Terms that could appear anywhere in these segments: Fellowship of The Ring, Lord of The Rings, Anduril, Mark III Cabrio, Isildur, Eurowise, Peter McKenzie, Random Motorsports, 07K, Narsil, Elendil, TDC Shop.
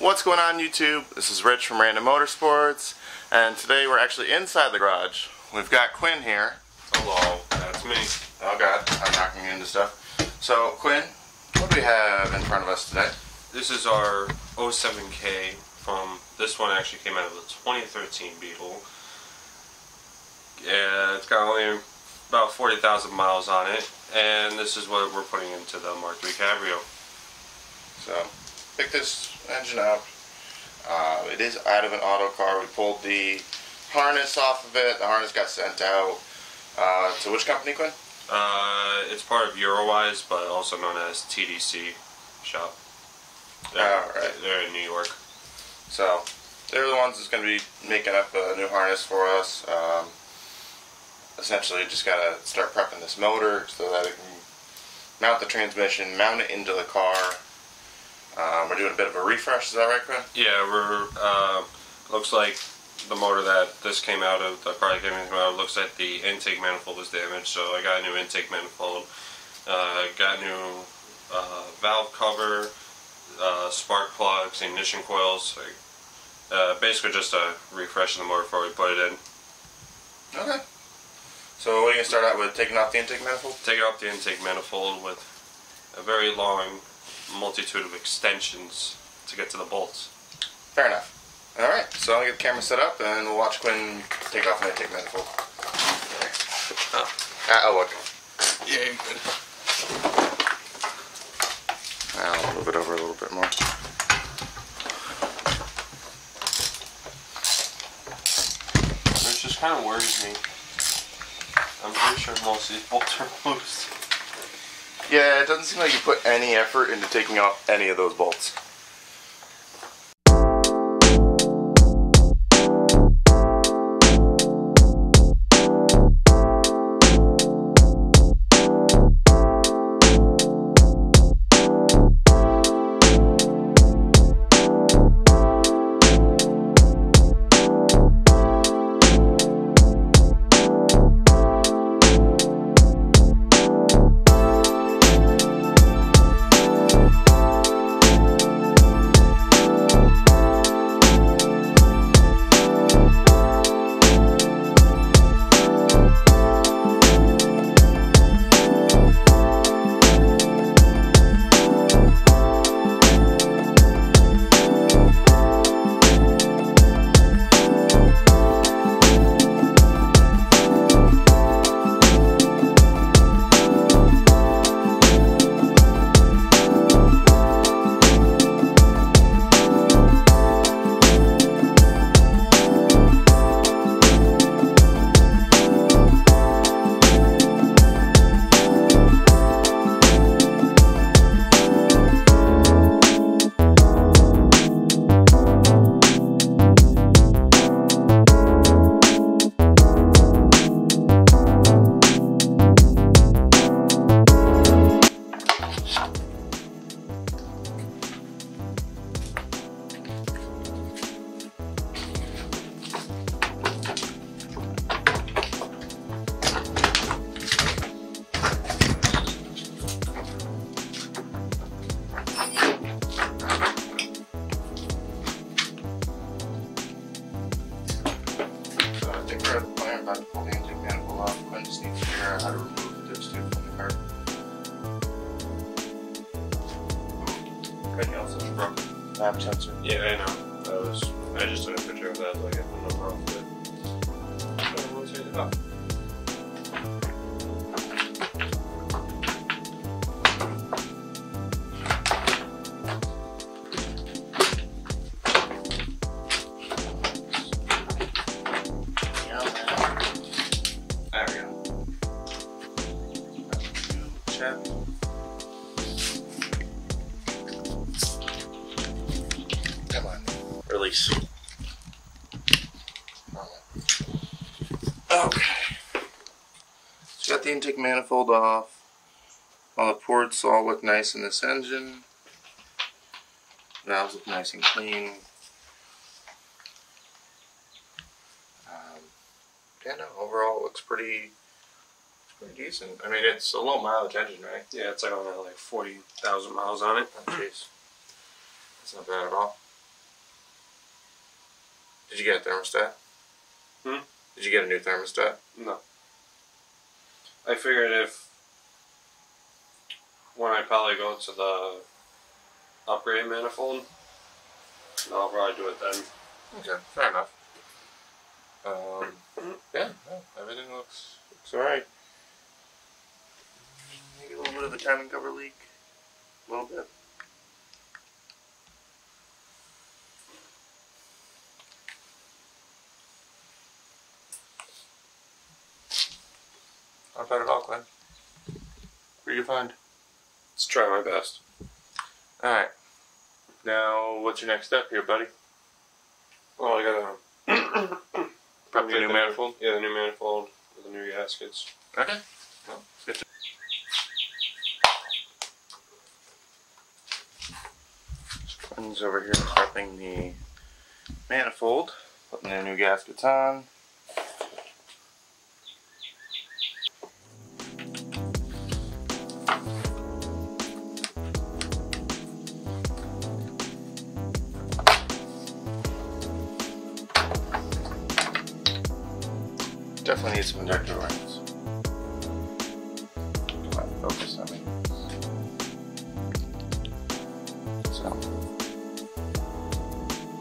What's going on YouTube? This is Rich from Random Motorsports, and today we're actually inside the garage. We've got Quinn here. Hello, that's me. Oh god, I'm knocking into stuff. So Quinn, what do we have in front of us today? This is our 07K from, this one actually came out of the 2013 Beetle. Yeah, it's got only about 40,000 miles on it, and this is what we're putting into the Mark III Cabrio. So, pick this engine up. It is out of an auto car. We pulled the harness off of it. The harness got sent out. To which company, Quinn? It's part of Eurowise, but also known as TDC Shop. Alright. They're in New York. So, they're the ones that's going to be making up a new harness for us. Essentially, just gotta start prepping this motor so that it can mount the transmission, mount it into the car. We're doing a bit of a refresh, is that right, Quinn? Yeah, we're, looks like the motor that this came out of, the car that came out of, looks like the intake manifold was damaged, so I got a new intake manifold, got new valve cover, spark plugs, ignition coils, basically just a refresh of the motor before we put it in. Okay. So what are you going to start out with, taking off the intake manifold? Taking off the intake manifold with a very long multitude of extensions to get to the bolts. Fair enough. Alright, so I'll get the camera set up and we'll watch Quinn take off the intake manifold. Oh, okay. Yeah, you're good. I'll move it over a little bit more. This just kind of worries me. I'm pretty sure most of these bolts are loose. Yeah, it doesn't seem like you put any effort into taking off any of those bolts. Lap sensor. Yeah, I know. That was, I just took a picture of that, so I got the number off of it. So rotate it up. There we go. Check. Release. Okay. So got the intake manifold off. All the ports all look nice in this engine. Valves look nice and clean. Yeah, no, overall it looks pretty decent. I mean, it's a low mileage engine, right? Yeah, it's like only like 40,000 miles on it. Oh, jeez. That's not bad at all. Did you get a thermostat? Hmm? Did you get a new thermostat? No. I figured if when I probably go to the upgrade manifold, I'll probably do it then. Okay, fair enough. Yeah, everything looks alright. Maybe a little bit of a timing cover leak. A little bit. Not bad at all, Glenn. What do you find? Let's try my best. Alright. Now, what's your next step here, buddy? Well, I gotta prep the new manifold? Yeah, the new manifold with the new gaskets. Okay. Well, let's get to Glenn's over here prepping the manifold, putting the new gaskets on. Definitely need some injector rings. Come on, focus on me. So,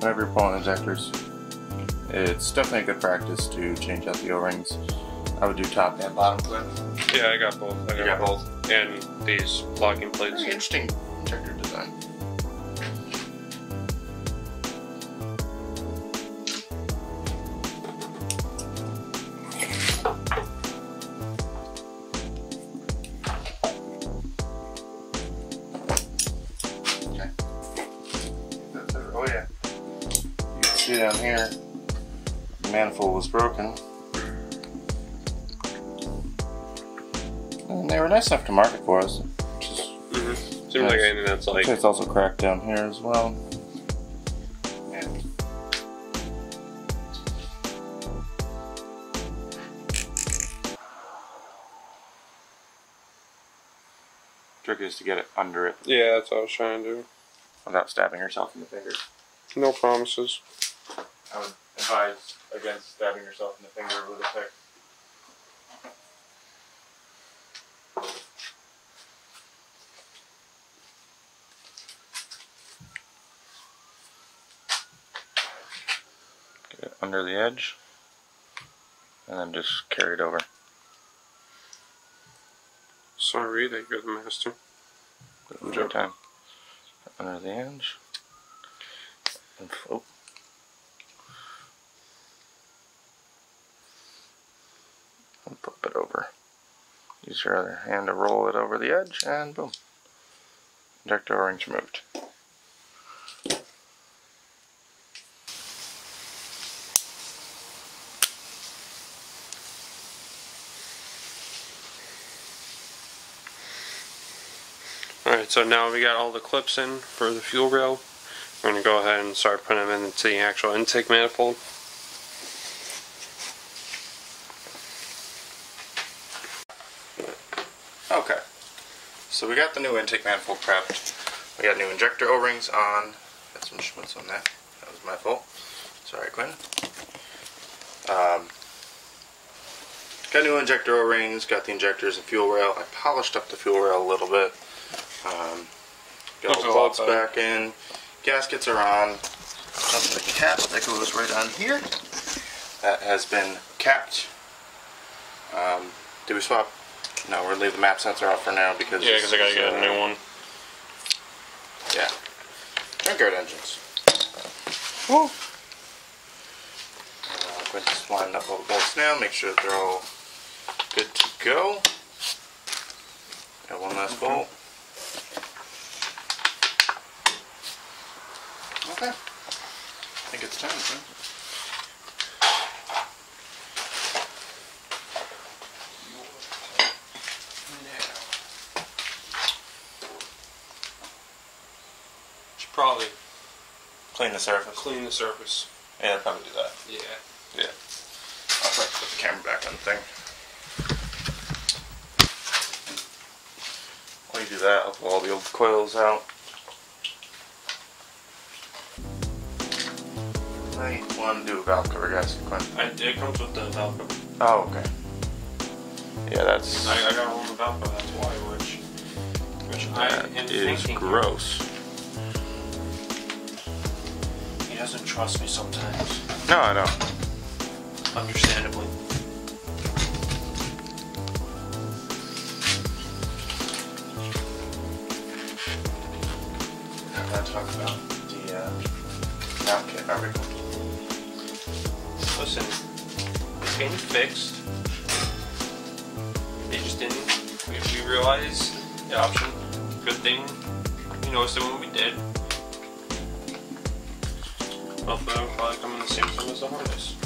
whenever you're pulling injectors, it's definitely a good practice to change out the O-rings. I would do top and bottom clip. Yeah, I got both. I got both. And these locking plates. Very interesting injector design. Oh yeah, you can see down here, the manifold was broken, and they were nice enough to mark it for us. Which is seems nice. Like anything that's like. It's also cracked down here as well. Yeah. Trick is to get it under it. Yeah, that's what I was trying to do. Without stabbing yourself in the finger. No promises. I would advise against stabbing yourself in the finger with a pick. Get it under the edge, and then just carry it over. Sorry that you're the master. Good job. Time. Under the edge and float. And flip it over. Use your other hand to roll it over the edge and boom. Injector O-rings removed. Alright, so now we got all the clips in for the fuel rail. We're going to go ahead and start putting them into the actual intake manifold. Okay, so we got the new intake manifold prepped. We got new injector O-rings on. Got some schmutz on that. That was my fault. Sorry, Quinn. Got new injector O-rings, got the injectors and fuel rail. I polished up the fuel rail a little bit. Got all the bolts back in. Gaskets are on. That's the cap that goes right on here. That has been capped. Did we swap? No, we're gonna leave the map sensor off for now because I gotta get a new one. Yeah. They're good engines. Woo! I'm going to just line up all the bolts now, make sure that they're all good to go. Got one last bolt. Okay, I think it's time, Should probably clean the surface. Yeah, I'll probably do that. Yeah. I'll try to put the camera back on the thing. While you do that, I'll pull all the old coils out. I want to do a valve cover, guys. It comes with the valve cover. Oh, okay. Yeah, that's... I got one with the valve cover, that's why, which I am thinking... gross. He doesn't trust me sometimes. No, I don't. Understandably. I'm going to talk about the valve kit article. Listen, it's getting fixed. They just didn't. We realized the option. Good thing you noticed it when we did. Hopefully, it'll probably come in the same time as the harness.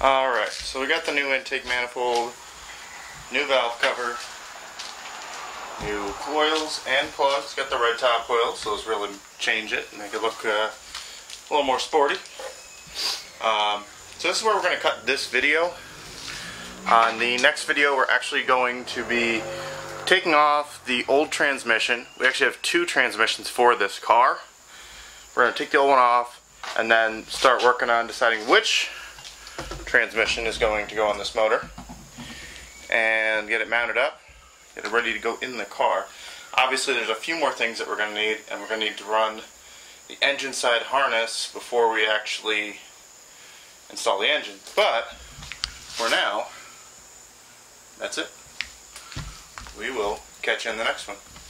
Alright, so we got the new intake manifold, new valve cover, new coils and plugs. Got the red top coil, so those really change it and make it look a little more sporty. So this is where we're going to cut this video. On the next video we're actually going to be taking off the old transmission. We actually have two transmissions for this car. We're going to take the old one off and then start working on deciding which transmission is going to go on this motor and get it mounted up, get it ready to go in the car. Obviously there's a few more things that we're going to need, and we're going to need to run the engine side harness before we actually install the engine, but for now that's it. We will catch you in the next one.